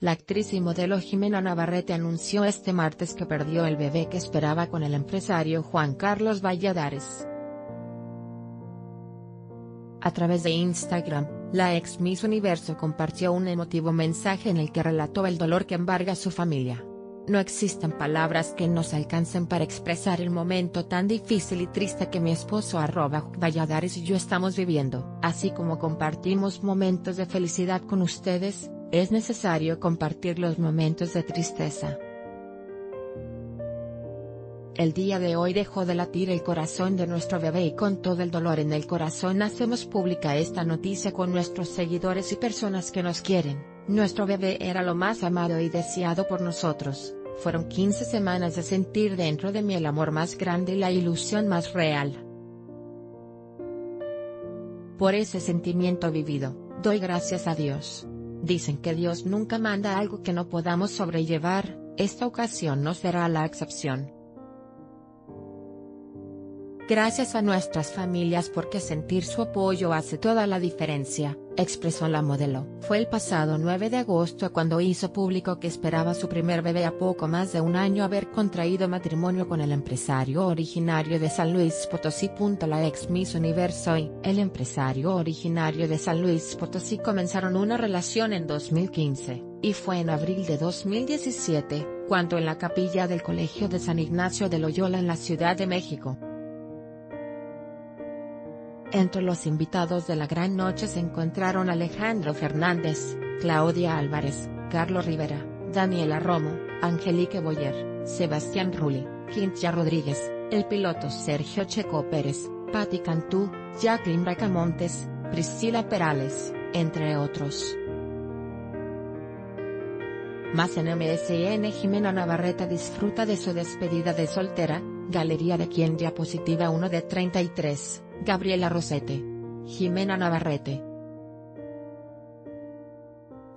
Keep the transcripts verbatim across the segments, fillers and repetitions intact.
La actriz y modelo Ximena Navarrete anunció este martes que perdió el bebé que esperaba con el empresario Juan Carlos Valladares. A través de Instagram, la ex Miss Universo compartió un emotivo mensaje en el que relató el dolor que embarga a su familia. No existen palabras que nos alcancen para expresar el momento tan difícil y triste que mi esposo arroba Valladares y yo estamos viviendo. Así como compartimos momentos de felicidad con ustedes, es necesario compartir los momentos de tristeza. El día de hoy dejó de latir el corazón de nuestro bebé y con todo el dolor en el corazón hacemos pública esta noticia con nuestros seguidores y personas que nos quieren. Nuestro bebé era lo más amado y deseado por nosotros. Fueron quince semanas de sentir dentro de mí el amor más grande y la ilusión más real. Por ese sentimiento vivido, doy gracias a Dios. Dicen que Dios nunca manda algo que no podamos sobrellevar, esta ocasión no será la excepción. Gracias a nuestras familias porque sentir su apoyo hace toda la diferencia, expresó la modelo. Fue el pasado nueve de agosto cuando hizo público que esperaba su primer bebé a poco más de un año haber contraído matrimonio con el empresario originario de San Luis Potosí. La ex Miss Universo y el empresario originario de San Luis Potosí comenzaron una relación en dos mil quince, y fue en abril de dos mil diecisiete, cuando en la capilla del Colegio de San Ignacio de Loyola en la Ciudad de México. Entre los invitados de la gran noche se encontraron Alejandro Fernández, Claudia Álvarez, Carlos Rivera, Daniela Romo, Angelique Boyer, Sebastián Rulli, Cintia Rodríguez, el piloto Sergio Checo Pérez, Patti Cantú, Jacqueline Bracamontes, Priscila Perales, entre otros. Más en M S N. Ximena Navarrete disfruta de su despedida de soltera, galería de quien diapositiva uno de treinta y tres. Gabriela Rosete. Ximena Navarrete.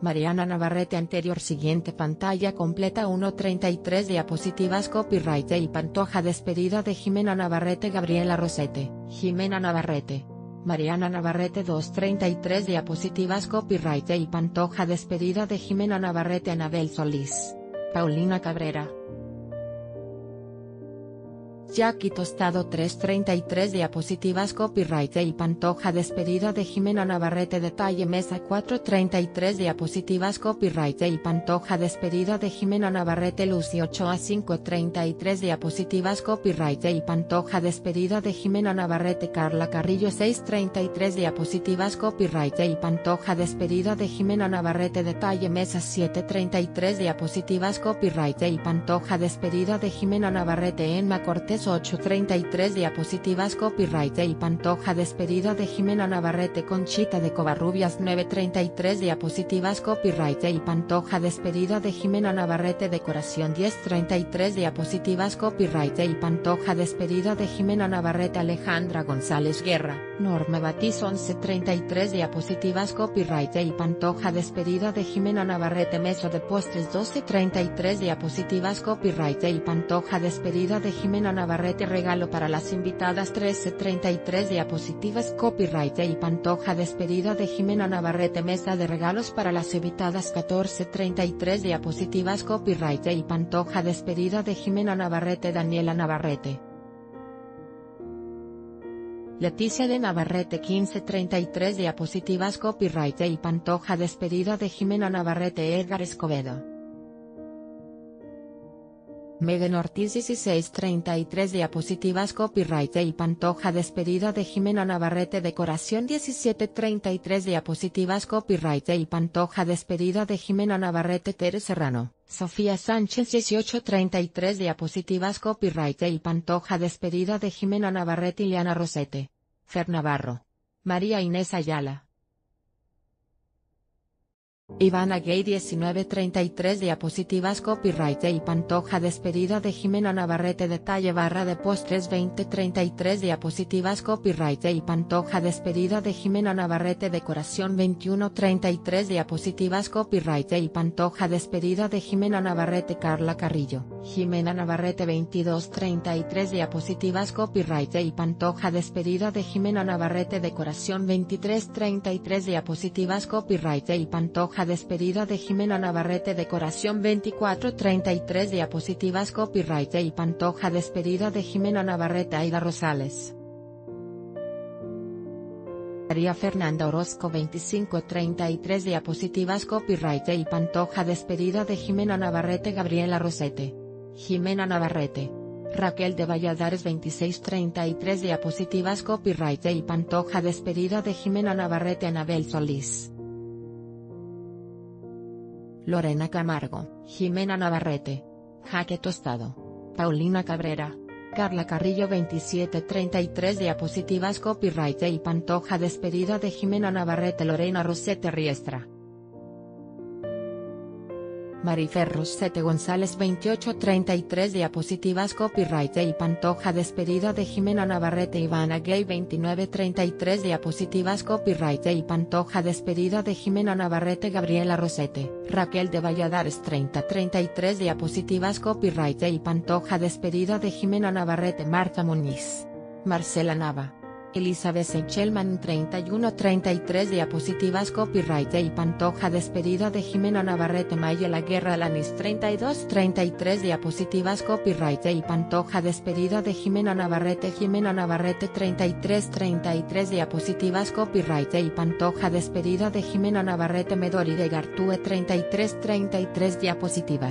Mariana Navarrete anterior siguiente pantalla completa uno treinta y tres diapositivas copyright y Pantoja despedida de Ximena Navarrete. Gabriela Rosete. Ximena Navarrete. Mariana Navarrete dos treinta y tres diapositivas copyright y Pantoja despedida de Ximena Navarrete. Anabel Solís. Paulina Cabrera. Jackie Tostado tres treinta y tres diapositivas copyright y Pantoja despedida de Ximena Navarrete. Detalle mesa cuatro treinta y tres diapositivas copyright y Pantoja despedida de Ximena Navarrete. Lucio Ochoa cinco treinta y tres diapositivas copyright y Pantoja despedida de Ximena Navarrete. Carla Carrillo seis treinta y tres diapositivas copyright y Pantoja despedida de Ximena Navarrete. Detalle mesa siete treinta y tres diapositivas copyright y Pantoja despedida de Ximena Navarrete. Enma Cortés ocho treinta y tres diapositivas copyright y Pantoja despedida de Ximena Navarrete. Conchita de Covarrubias nueve treinta y tres diapositivas copyright y Pantoja despedida de Ximena Navarrete. Decoración diez treinta y tres diapositivas copyright y Pantoja despedida de Ximena Navarrete. Alejandra González Guerra, Norma Batiz once treinta y tres diapositivas copyright y Pantoja despedida de Ximena Navarrete. Mesa de postres doce treinta y tres diapositivas copyright y Pantoja despedida de Ximena Navarrete. Regalo para las invitadas trece treinta y tres diapositivas copyright y Pantoja despedida de Ximena Navarrete. Mesa de regalos para las invitadas catorce treinta y tres diapositivas copyright y Pantoja despedida de Ximena Navarrete. Daniela Navarrete. Leticia de Navarrete quince treinta y tres diapositivas copyright y Pantoja despedida de Ximena Navarrete. Edgar Escobedo. Megan Ortiz dieciséis treinta y tres diapositivas copyright y Pantoja despedida de Ximena Navarrete. Decoración diecisiete treinta y tres diapositivas copyright y Pantoja despedida de Ximena Navarrete. Tere Serrano, Sofía Sánchez dieciocho treinta y tres diapositivas copyright y Pantoja despedida de Ximena Navarrete. Ileana Rosete, Fer Navarro, María Inés Ayala. Ivana Gay diecinueve treinta y tres diapositivas copyright y Pantoja despedida de Ximena Navarrete. Detalle barra de postres veinte treinta y tres diapositivas copyright y Pantoja despedida de Ximena Navarrete. Decoración veintiuno treinta y tres diapositivas copyright y Pantoja despedida de Ximena Navarrete. Carla Carrillo, Ximena Navarrete veintidós treinta y tres diapositivas copyright y Pantoja despedida de Ximena Navarrete. Decoración veintitrés treinta y tres diapositivas copyright y Pantoja pareja despedida de Ximena Navarrete Decoración veinticuatro treinta y tres diapositivas Copyright y Pantoja despedida de Ximena Navarrete Aida Rosales María Fernanda Orozco veinticinco treinta y tres diapositivas Copyright y Pantoja despedida de Ximena Navarrete Gabriela Rosete Ximena Navarrete Raquel de Valladares veintiséis treinta y tres diapositivas Copyright y Pantoja despedida de Ximena Navarrete Anabel Solís Lorena Camargo, Ximena Navarrete, Jackie Tostado, Paulina Cabrera, Carla Carrillo veintisiete treinta y tres diapositivas Copyright y Pantoja despedida de Ximena Navarrete Lorena Rosete Riestra Marifer Rosete González veintiocho treinta y tres diapositivas Copyright y Pantoja despedida de Ximena Navarrete Ivana Gay veintinueve treinta y tres diapositivas Copyright y Pantoja despedida de Ximena Navarrete Gabriela Rosete Raquel de Valladares treinta treinta y tres diapositivas Copyright y Pantoja despedida de Ximena Navarrete Marta Muniz Marcela Nava Elizabeth Sechelman treinta y uno treinta y tres diapositivas Copyright y Pantoja despedida de Ximena Navarrete Mayela Guerra Lanis treinta y dos treinta y tres diapositivas Copyright y Pantoja despedida de Ximena Navarrete Ximena Navarrete treinta y tres treinta y tres diapositivas Copyright y Pantoja despedida de Ximena Navarrete Medori de Gartue treinta y tres treinta y tres diapositivas